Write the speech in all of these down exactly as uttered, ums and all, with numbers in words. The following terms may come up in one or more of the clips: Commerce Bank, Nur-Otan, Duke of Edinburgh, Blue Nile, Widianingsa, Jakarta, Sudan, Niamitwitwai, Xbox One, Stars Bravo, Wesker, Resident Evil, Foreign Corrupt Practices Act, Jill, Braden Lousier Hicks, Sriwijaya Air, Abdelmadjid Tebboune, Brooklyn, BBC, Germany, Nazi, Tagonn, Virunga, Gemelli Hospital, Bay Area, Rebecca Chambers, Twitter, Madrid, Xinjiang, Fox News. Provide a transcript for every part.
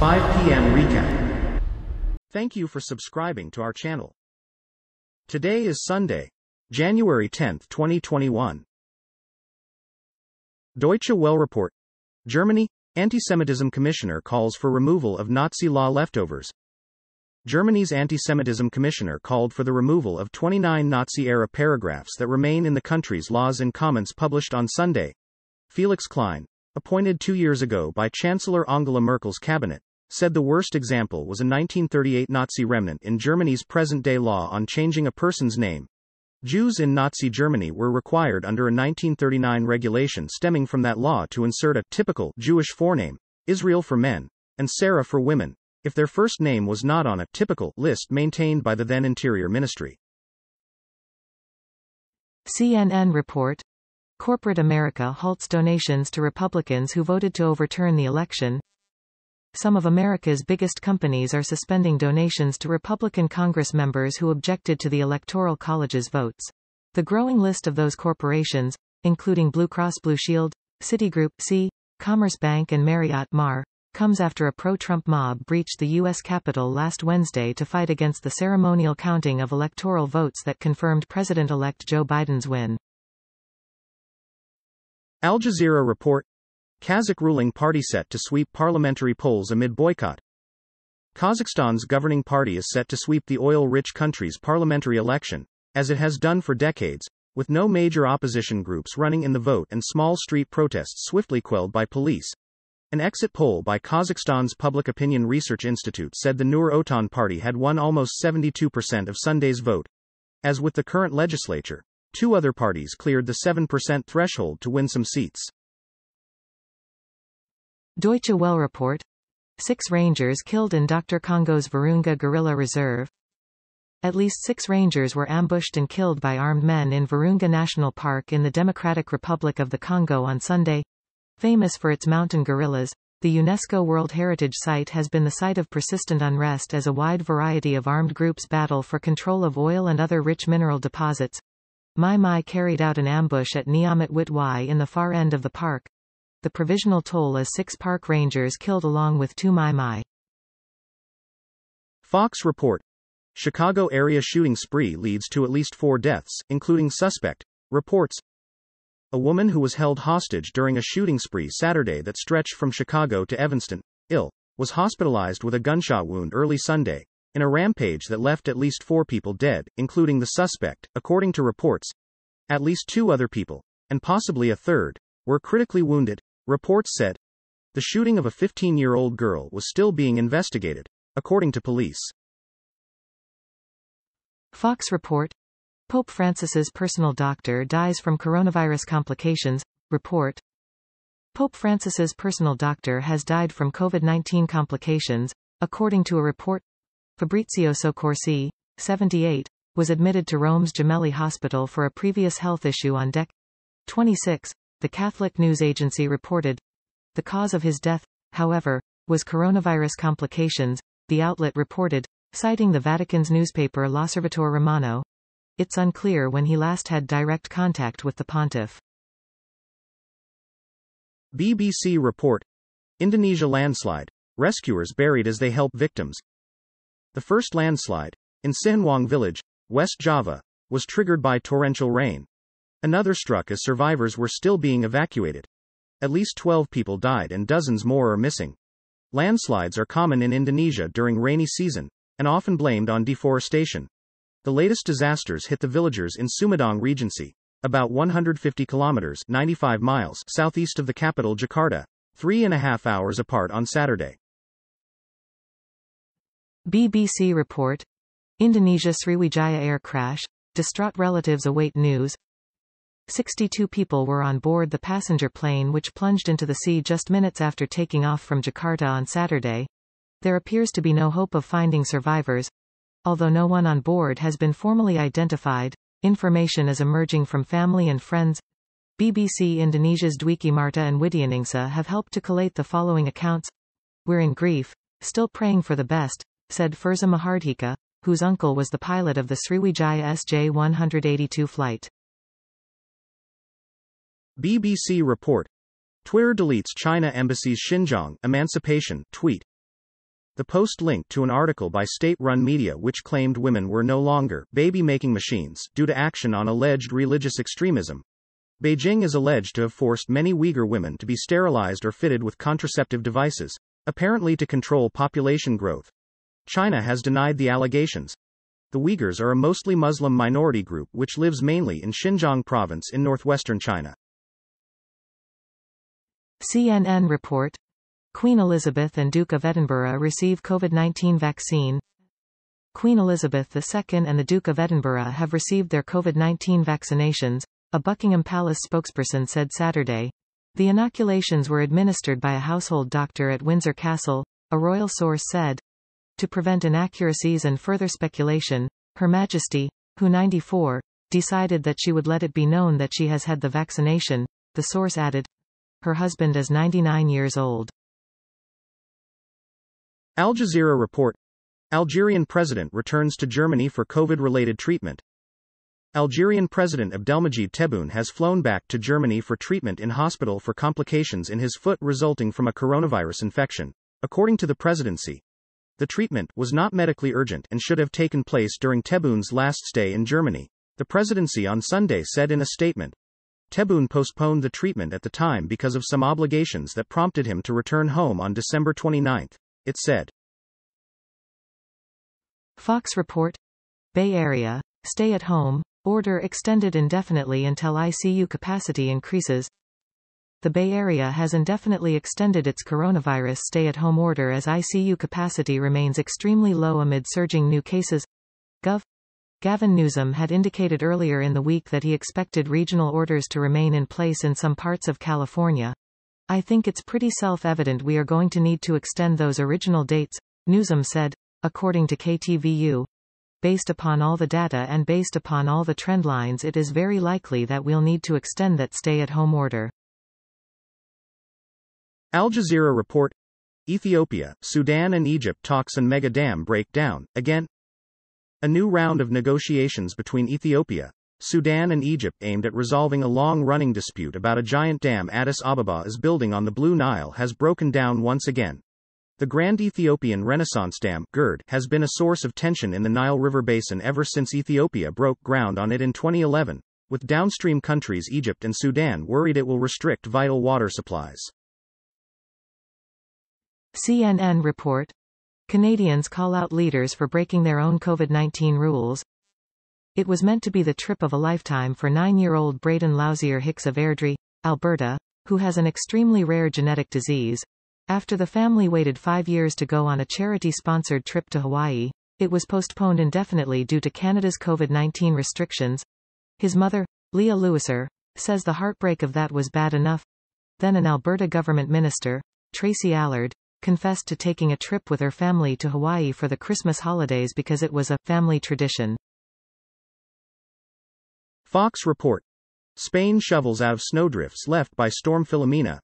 five p m recap. Thank you for subscribing to our channel. Today is Sunday, January tenth, twenty twenty-one. Deutsche Welle report. Germany, Antisemitism Commissioner calls for removal of Nazi law leftovers. Germany's Antisemitism Commissioner called for the removal of twenty-nine Nazi-era paragraphs that remain in the country's laws and comments published on Sunday. Felix Klein, appointed two years ago by Chancellor Angela Merkel's cabinet, said the worst example was a nineteen thirty-eight Nazi remnant in Germany's present-day law on changing a person's name. Jews in Nazi Germany were required under a nineteen thirty-nine regulation stemming from that law to insert a typical Jewish forename, Israel for men, and Sarah for women, if their first name was not on a typical list maintained by the then Interior Ministry. C N N report. Corporate America halts donations to Republicans who voted to overturn the election. Some of America's biggest companies are suspending donations to Republican Congress members who objected to the Electoral College's votes. The growing list of those corporations, including Blue Cross Blue Shield, Citigroup, C, Commerce Bank and Marriott, M A R, comes after a pro-Trump mob breached the U S Capitol last Wednesday to fight against the ceremonial counting of electoral votes that confirmed President-elect Joe Biden's win. Al Jazeera report. Kazakh ruling party set to sweep parliamentary polls amid boycott. Kazakhstan's governing party is set to sweep the oil-rich country's parliamentary election, as it has done for decades, with no major opposition groups running in the vote and small street protests swiftly quelled by police. An exit poll by Kazakhstan's Public Opinion Research Institute said the Nur-Otan party had won almost seventy-two percent of Sunday's vote. As with the current legislature, two other parties cleared the seven percent threshold to win some seats. Deutsche Welle report. Six rangers killed in Doctor Congo's Virunga Gorilla Reserve. At least six rangers were ambushed and killed by armed men in Virunga National Park in the Democratic Republic of the Congo on Sunday. Famous for its mountain gorillas, the UNESCO World Heritage Site has been the site of persistent unrest as a wide variety of armed groups battle for control of oil and other rich mineral deposits. Mai Mai carried out an ambush at Niamitwitwai in the far end of the park. The provisional toll is six park rangers killed along with two Mai Mai. Fox report. Chicago area shooting spree leads to at least four deaths, including suspect, reports. A woman who was held hostage during a shooting spree Saturday that stretched from Chicago to Evanston, Illinois, was hospitalized with a gunshot wound early Sunday, in a rampage that left at least four people dead, including the suspect, according to reports. At least two other people, and possibly a third, were critically wounded, reports said. The shooting of a fifteen-year-old girl was still being investigated, according to police. Fox report. Pope Francis's personal doctor dies from coronavirus complications, report. Pope Francis's personal doctor has died from COVID nineteen complications, according to a report. Fabrizio Soccorsi, seventy-eight, was admitted to Rome's Gemelli Hospital for a previous health issue on December twenty-sixth, the Catholic news agency reported. The cause of his death, however, was coronavirus complications, the outlet reported, citing the Vatican's newspaper L'Osservatore Romano. It's unclear when he last had direct contact with the pontiff. B B C report. Indonesia landslide. Rescuers buried as they help victims. The first landslide, in Sihnuang village, West Java, was triggered by torrential rain. Another struck as survivors were still being evacuated. At least twelve people died and dozens more are missing. Landslides are common in Indonesia during rainy season, and often blamed on deforestation. The latest disasters hit the villagers in Sumedang Regency, about one hundred fifty kilometers (ninety-five miles) southeast of the capital Jakarta, three and a half hours apart on Saturday. B B C report. Indonesia Sriwijaya Air crash. Distraught relatives await news. sixty-two people were on board the passenger plane which plunged into the sea just minutes after taking off from Jakarta on Saturday. There appears to be no hope of finding survivors, although no one on board has been formally identified. Information is emerging from family and friends. B B C Indonesia's Dwiki Marta and Widianingsa have helped to collate the following accounts. We're in grief, still praying for the best, said Furza Mahardhika, whose uncle was the pilot of the Sriwijaya S J one eighty-two flight. B B C report. Twitter deletes China Embassy's Xinjiang emancipation tweet. The Post linked to an article by state-run media which claimed women were no longer baby-making machines due to action on alleged religious extremism. Beijing is alleged to have forced many Uyghur women to be sterilized or fitted with contraceptive devices, apparently to control population growth. China has denied the allegations. The Uyghurs are a mostly Muslim minority group which lives mainly in Xinjiang province in northwestern China. C N N report. Queen Elizabeth and Duke of Edinburgh receive COVID nineteen vaccine. Queen Elizabeth the Second and the Duke of Edinburgh have received their COVID nineteen vaccinations, a Buckingham Palace spokesperson said Saturday. The inoculations were administered by a household doctor at Windsor Castle, a royal source said. To prevent inaccuracies and further speculation, Her Majesty, who is ninety-four, decided that she would let it be known that she has had the vaccination, the source added. Her husband is ninety-nine years old. Al Jazeera report. Algerian president returns to Germany for COVID-related treatment. Algerian President Abdelmadjid Tebboune has flown back to Germany for treatment in hospital for complications in his foot resulting from a coronavirus infection, according to the presidency. The treatment was not medically urgent and should have taken place during Tebboun's last stay in Germany, the presidency on Sunday said in a statement. Tebboune postponed the treatment at the time because of some obligations that prompted him to return home on December twenty-ninth, it said. Fox report. Bay Area, stay at home order extended indefinitely until I C U capacity increases. The Bay Area has indefinitely extended its coronavirus stay-at-home order as I C U capacity remains extremely low amid surging new cases. Gov. Gavin Newsom had indicated earlier in the week that he expected regional orders to remain in place in some parts of California. I think it's pretty self-evident we are going to need to extend those original dates, Newsom said, according to K T V U. Based upon all the data and based upon all the trend lines, it is very likely that we'll need to extend that stay-at-home order. Al Jazeera report. Ethiopia, Sudan and Egypt talks on mega dam break down again. A new round of negotiations between Ethiopia, Sudan and Egypt aimed at resolving a long-running dispute about a giant dam Addis Ababa is building on the Blue Nile has broken down once again. The Grand Ethiopian Renaissance Dam (G E R D) has been a source of tension in the Nile River Basin ever since Ethiopia broke ground on it in twenty eleven, with downstream countries Egypt and Sudan worried it will restrict vital water supplies. C N N report. Canadians call out leaders for breaking their own COVID nineteen rules. It was meant to be the trip of a lifetime for nine-year-old Braden Lousier Hicks of Airdrie, Alberta, who has an extremely rare genetic disease. After the family waited five years to go on a charity-sponsored trip to Hawaii, it was postponed indefinitely due to Canada's COVID nineteen restrictions. His mother, Leah Lewiser, says the heartbreak of that was bad enough. Then an Alberta government minister, Tracy Allard, confessed to taking a trip with her family to Hawaii for the Christmas holidays because it was a family tradition. Fox report. Spain shovels out of snowdrifts left by Storm Filomena.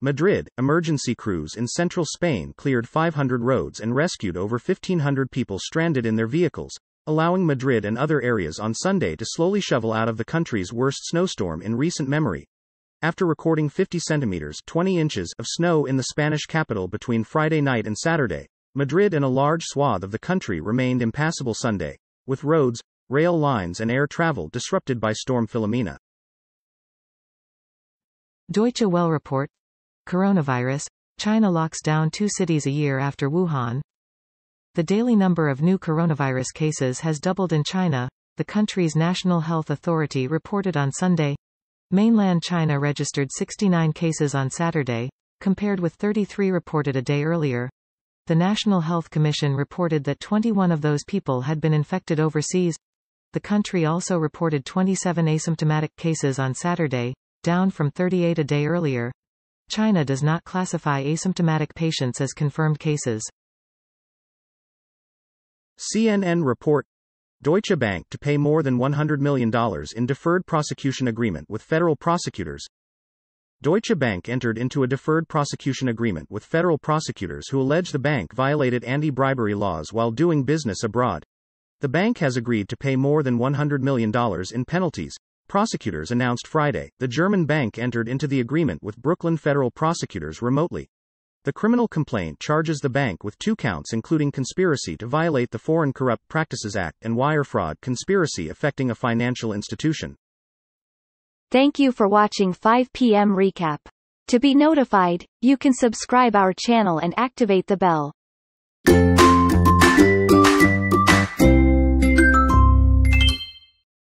Madrid, emergency crews in central Spain cleared five hundred roads and rescued over fifteen hundred people stranded in their vehicles, allowing Madrid and other areas on Sunday to slowly shovel out of the country's worst snowstorm in recent memory. After recording fifty centimeters (twenty inches) of snow in the Spanish capital between Friday night and Saturday, Madrid and a large swath of the country remained impassable Sunday, with roads, rail lines and air travel disrupted by Storm Filomena. Deutsche Welle report. Coronavirus, China locks down two cities a year after Wuhan. The daily number of new coronavirus cases has doubled in China, the country's National Health Authority reported on Sunday. Mainland China registered sixty-nine cases on Saturday, compared with thirty-three reported a day earlier. The National Health Commission reported that twenty-one of those people had been infected overseas. The country also reported twenty-seven asymptomatic cases on Saturday, down from thirty-eight a day earlier. China does not classify asymptomatic patients as confirmed cases. C N N report. Deutsche Bank to pay more than one hundred million dollars in deferred prosecution agreement with federal prosecutors. Deutsche Bank entered into a deferred prosecution agreement with federal prosecutors who allege the bank violated anti-bribery laws while doing business abroad. The bank has agreed to pay more than one hundred million dollars in penalties, prosecutors announced Friday. The German bank entered into the agreement with Brooklyn federal prosecutors remotely. The criminal complaint charges the bank with two counts including conspiracy to violate the Foreign Corrupt Practices Act and wire fraud conspiracy affecting a financial institution. Thank you for watching five P M Recap. To be notified, you can subscribe our channel and activate the bell.